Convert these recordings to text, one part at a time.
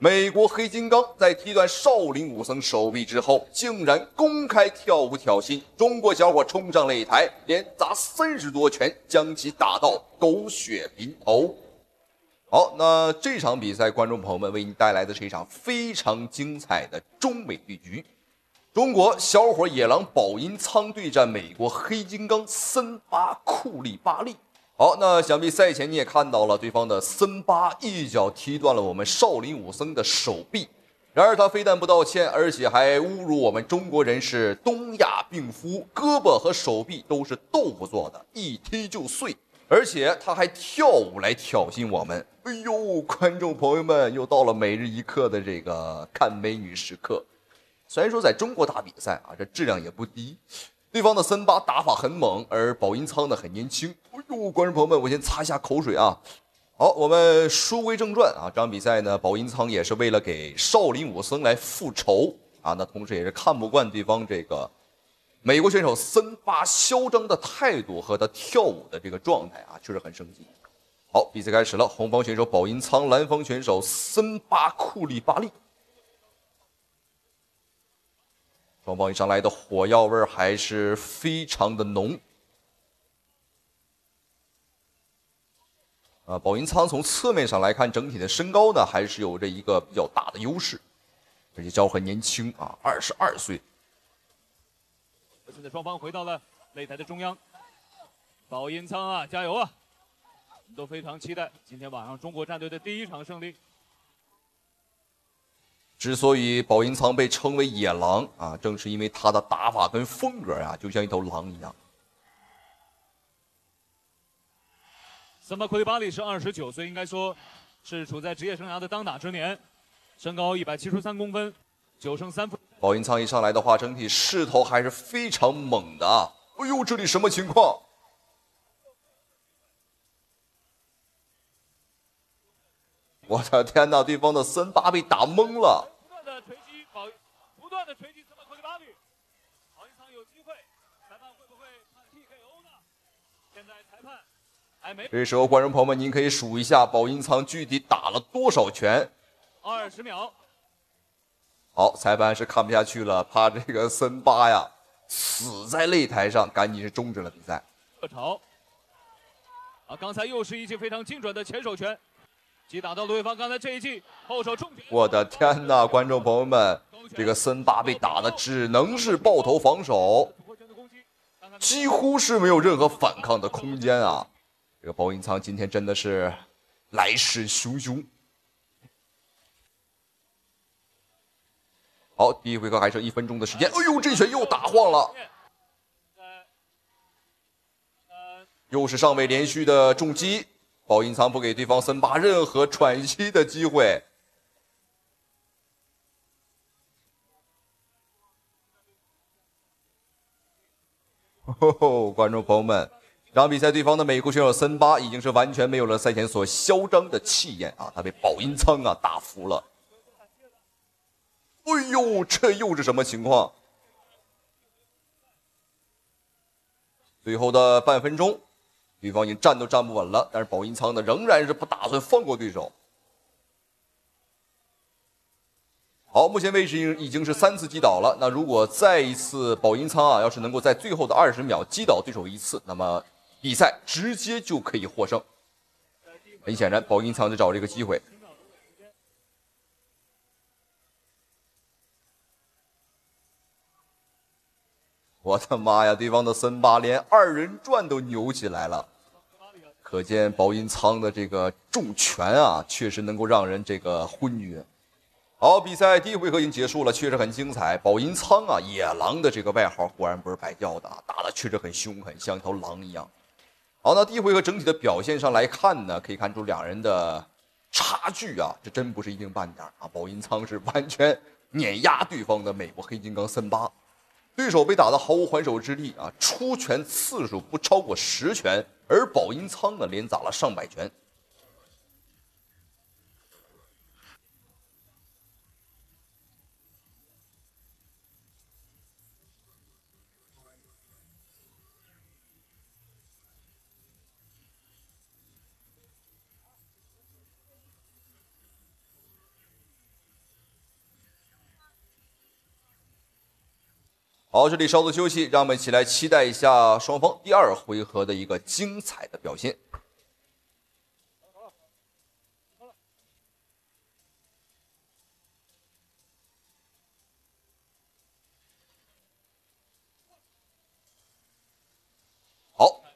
美国黑金刚在踢断少林武僧手臂之后，竟然公开跳舞挑衅。中国小伙冲上擂台，连砸30多拳，将其打到狗血淋头。好，那这场比赛，观众朋友们为您带来的是一场非常精彩的中美对局。中国小伙野狼宝银仓对战美国黑金刚森巴库利巴利。 好，那想必赛前你也看到了，对方的森巴一脚踢断了我们少林武僧的手臂。然而他非但不道歉，而且还侮辱我们中国人是东亚病夫，胳膊和手臂都是豆腐做的，一踢就碎。而且他还跳舞来挑衅我们。哎呦，观众朋友们，又到了每日一刻的这个看美女时刻。虽然说在中国打比赛啊，这质量也不低。 对方的森巴打法很猛，而宝银仓呢很年轻。哎呦，观众朋友们，我先擦一下口水啊。好，我们书归正传啊，这场比赛呢，宝银仓也是为了给少林武僧来复仇啊，那同时也是看不惯对方这个美国选手森巴嚣张的态度和他跳舞的这个状态啊，确实很生气。好，比赛开始了，红方选手宝银仓，蓝方选手森巴库利巴利。 双方一上来的火药味还是非常的浓。啊，宝银仓从侧面上来看，整体的身高呢还是有着一个比较大的优势，而且小伙很年轻啊，22岁。现在双方回到了擂台的中央，宝银仓啊，加油啊！我们都非常期待今天晚上中国战队的第一场胜利。 之所以宝银仓被称为野狼啊，正是因为他的打法跟风格啊，就像一头狼一样。森巴库利巴利是29岁，应该说是处在职业生涯的当打之年，身高173公分，9胜3负。宝银仓一上来的话，整体势头还是非常猛的啊！哎呦，这里什么情况？ 我的天哪！对方的森巴被打懵了。不断的锤击森巴库利巴利，宝银仓有机会，裁判会不会判 TKO 呢？现在裁判还没。这时候，观众朋友们，您可以数一下宝银仓具体打了多少拳。20秒。好，裁判是看不下去了，怕这个森巴呀死在擂台上，赶紧是终止了比赛。热潮。啊，刚才又是一记非常精准的前手拳。 击打到对方刚才这一记后手重拳，我的天哪！观众朋友们，这个森巴被打的只能是抱头防守，几乎是没有任何反抗的空间啊！这个宝银仓今天真的是来势汹汹。好，第一回合还剩1分钟的时间，哎呦，这拳又打晃了，又是上位连续的重击。 宝银仓不给对方森巴任何喘息的机会。哦，观众朋友们，这场比赛对方的美国选手森巴已经是完全没有了赛前所嚣张的气焰啊，他被宝银仓啊打服了。哎呦，这又是什么情况？最后的半分钟。 对方已经站都站不稳了，但是宝银仓呢仍然是不打算放过对手。好，目前为止已经是3次击倒了。那如果再一次宝银仓啊，要是能够在最后的20秒击倒对手一次，那么比赛直接就可以获胜。很显然，宝银仓在找这个机会。我的妈呀！对方的森巴连2人转都扭起来了，可见宝银仓的这个重拳啊，确实能够让人这个昏厥。好，比赛第一回合已经结束了，确实很精彩。宝银仓啊，野狼的这个外号果然不是白叫的，打得确实很凶狠，像一头狼一样。好，那第一回合整体的表现上来看呢，可以看出两人的差距啊，这真不是一丁半点啊。宝银仓是完全碾压对方的美国黑金刚森巴。 对手被打得毫无还手之力啊，出拳次数不超过10拳，而宝银仓呢连砸了上百拳。好，这里稍作休息，让我们一起来期待一下双方第二回合的一个精彩的表现。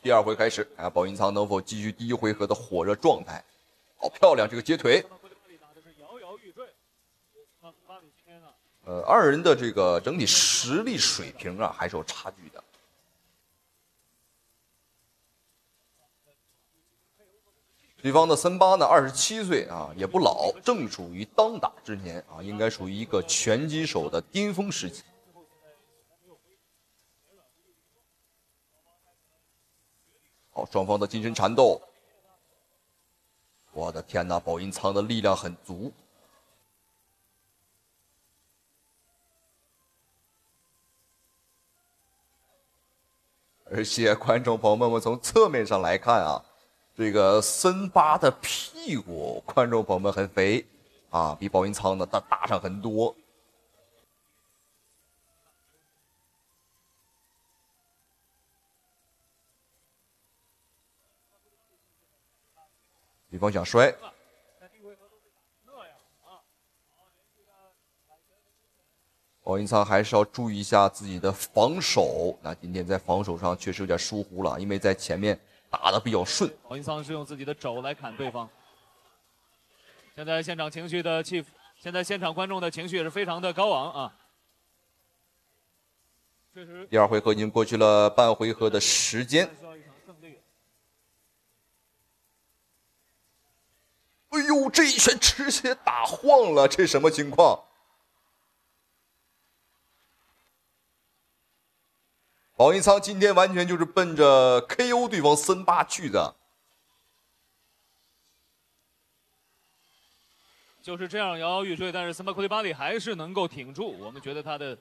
第二回开始，看看宝云苍能否继续第一回合的火热状态。好漂亮，这个接腿。二人的这个整体实力水平啊，还是有差距的。对方的森巴呢，27岁啊，也不老，正属于当打之年啊，应该属于一个拳击手的巅峰时期。 双方的近身缠斗，我的天哪！宝云苍的力量很足。而且观众朋友们，我们从侧面上来看啊，这个森巴的屁股，观众朋友们很肥啊，比宝云苍呢大上很多。 对方想摔，宝云苍还是要注意一下自己的防守。那今天在防守上确实有点疏忽了，因为在前面打得比较顺。宝云苍是用自己的肘来砍对方。现在现场情绪的气，现在现场观众的情绪也是非常的高昂啊。确实，第二回合已经过去了半回合的时间。 哎呦，这一拳直接打晃了，这什么情况？宝云苍今天完全就是奔着 KO 对方森巴去的，就是这样摇摇欲坠，但是森巴库利巴里还是能够挺住。我们觉得他的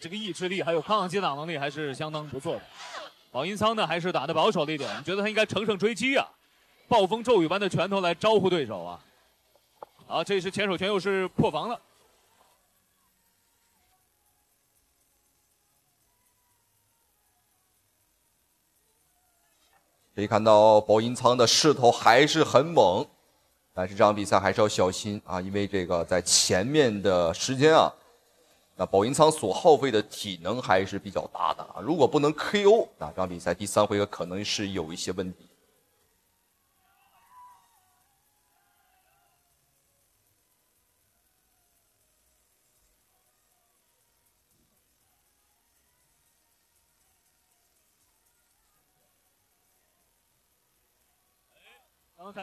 这个意志力还有抗击打能力还是相当不错的。宝云苍呢还是打得保守了一点，我们觉得他应该乘胜追击啊。 暴风骤雨般的拳头来招呼对手啊！好，这是前手拳又是破防了。可以看到宝云苍的势头还是很猛，但是这场比赛还是要小心啊，因为这个在前面的时间啊，那宝云苍所耗费的体能还是比较大的啊。如果不能 KO， 那这场比赛第三回合可能是有一些问题。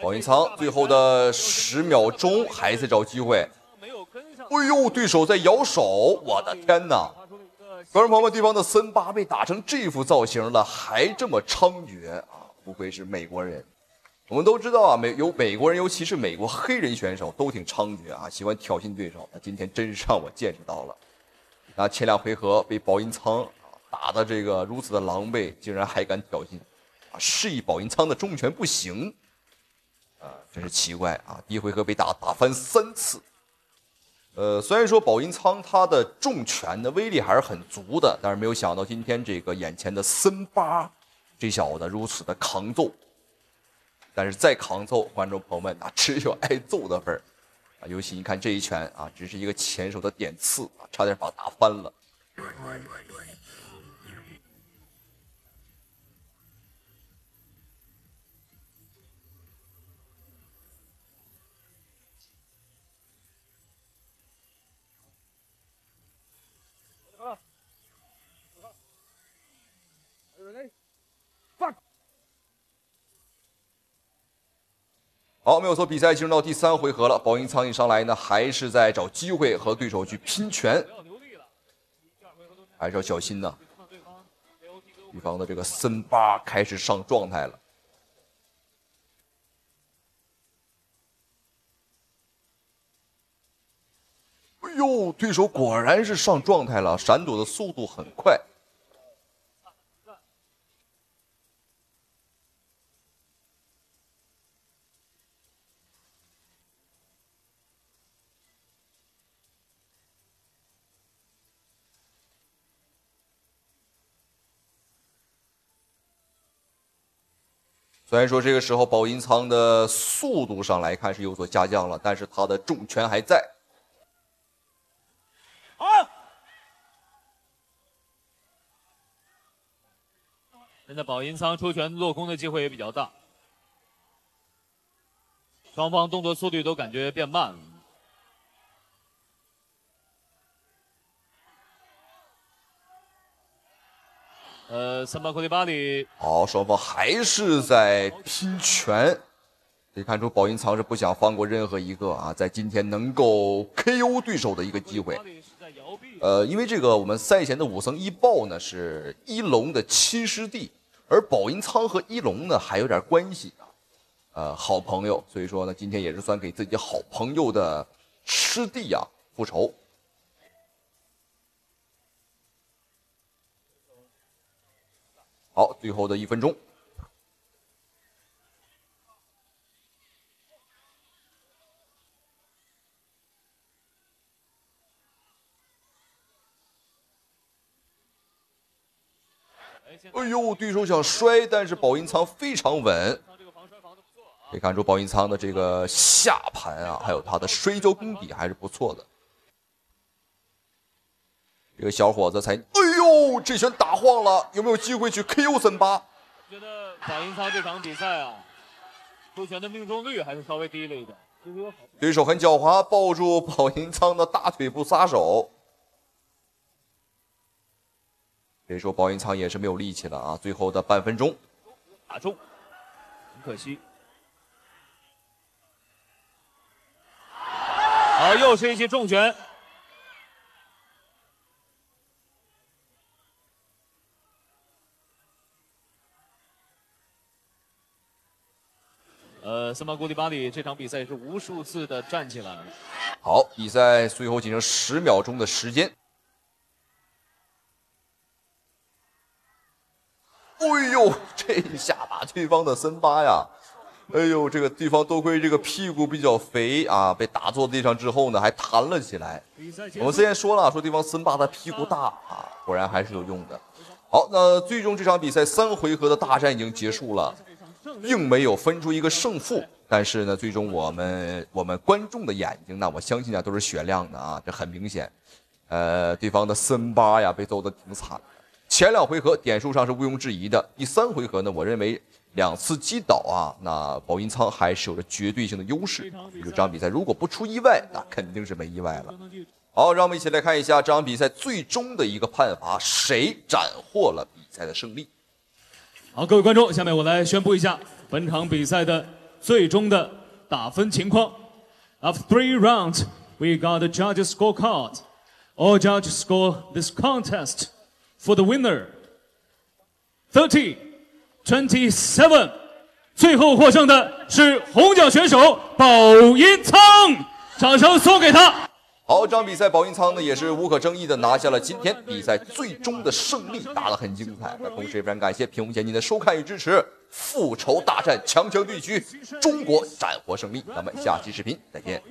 宝云苍最后的10秒钟还在找机会。哎呦，对手在摇手，我的天哪！观众朋友们，对方的森巴被打成这副造型了，还这么猖獗啊！不愧是美国人。我们都知道啊，美国人，尤其是美国黑人选手都挺猖獗啊，喜欢挑衅对手。那今天真是让我见识到了。那前两回合被宝云苍打的这个如此的狼狈，竟然还敢挑衅，啊，示意宝云苍的重拳不行。 真是奇怪啊！第一回合被打翻3次，虽然说宝云苍他的重拳的威力还是很足的，但是没有想到今天这个眼前的森巴这小子如此的扛揍，但是再扛揍，观众朋友们那只有挨揍的份儿啊！尤其你看这一拳啊，只是一个前手的点刺啊，差点把他打翻了。 好，没有错，比赛进入到第三回合了。宝云苍一上来呢，还是在找机会和对手去拼拳，还是要小心呢。对方的这个森巴开始上状态了。哎呦，对手果然是上状态了，闪躲的速度很快。虽然说这个时候宝银仓的速度上来看是有所下降了，但是他的重拳还在。好。现在宝银仓出拳落空的机会也比较大，双方动作速率都感觉变慢了。 380。好，双方还是在拼拳，可以看出宝银仓是不想放过任何一个啊，在今天能够 KO 对手的一个机会。因为这个我们赛前的武僧一豹呢是一龙的亲师弟，而宝银仓和一龙呢还有点关系啊，好朋友，所以说呢今天也是算给自己好朋友的师弟啊复仇。 好，最后的1分钟。哎呦，对手想摔，但是宝银仓非常稳。可以看出宝银仓的这个下盘啊，还有他的摔跤功底还是不错的。这个小伙子才，哎。 哦，这拳打晃了，有没有机会去 KO 森巴？我觉得宝银仓这场比赛啊，出拳的命中率还是稍微低了一点。对手很狡猾，抱住宝银仓的大腿不撒手。这时候宝银仓也是没有力气了啊，最后的半分钟，打中，很可惜。好，又是一记重拳。 380这场比赛是无数次的站起来了。好，比赛最后仅剩10秒钟的时间。哎呦，这一下把对方的森巴呀，哎呦，这个对方多亏这个屁股比较肥啊，被打坐地上之后呢，还弹了起来。我们之前说了，说对方森巴的屁股大啊，果然还是有用的。好，那最终这场比赛3回合的大战已经结束了。 并没有分出一个胜负，但是呢，最终我们观众的眼睛呢，我相信啊都是雪亮的啊，这很明显。对方的森巴呀被揍得挺惨的，前2回合点数上是毋庸置疑的，第3回合呢，我认为2次击倒啊，那宝银仓还是有着绝对性的优势。比如这场比赛如果不出意外，那肯定是没意外了。好，让我们一起来看一下这场比赛最终的一个判罚，谁斩获了比赛的胜利。 好，各位观众，下面我来宣布一下本场比赛的最终的打分情况。After 3 rounds, we got the judges' scorecard. All judges score this contest for the winner. 30-27. 最后获胜的是红脚选手宝银仓，掌声送给他。好，这场比赛宝银仓呢也是无可争议的拿下了今天比赛最终的胜利，打得很精彩。那同时也非常感谢屏幕前您的收看与支持，复仇大战强强对决，中国斩获胜利。咱们下期视频再见。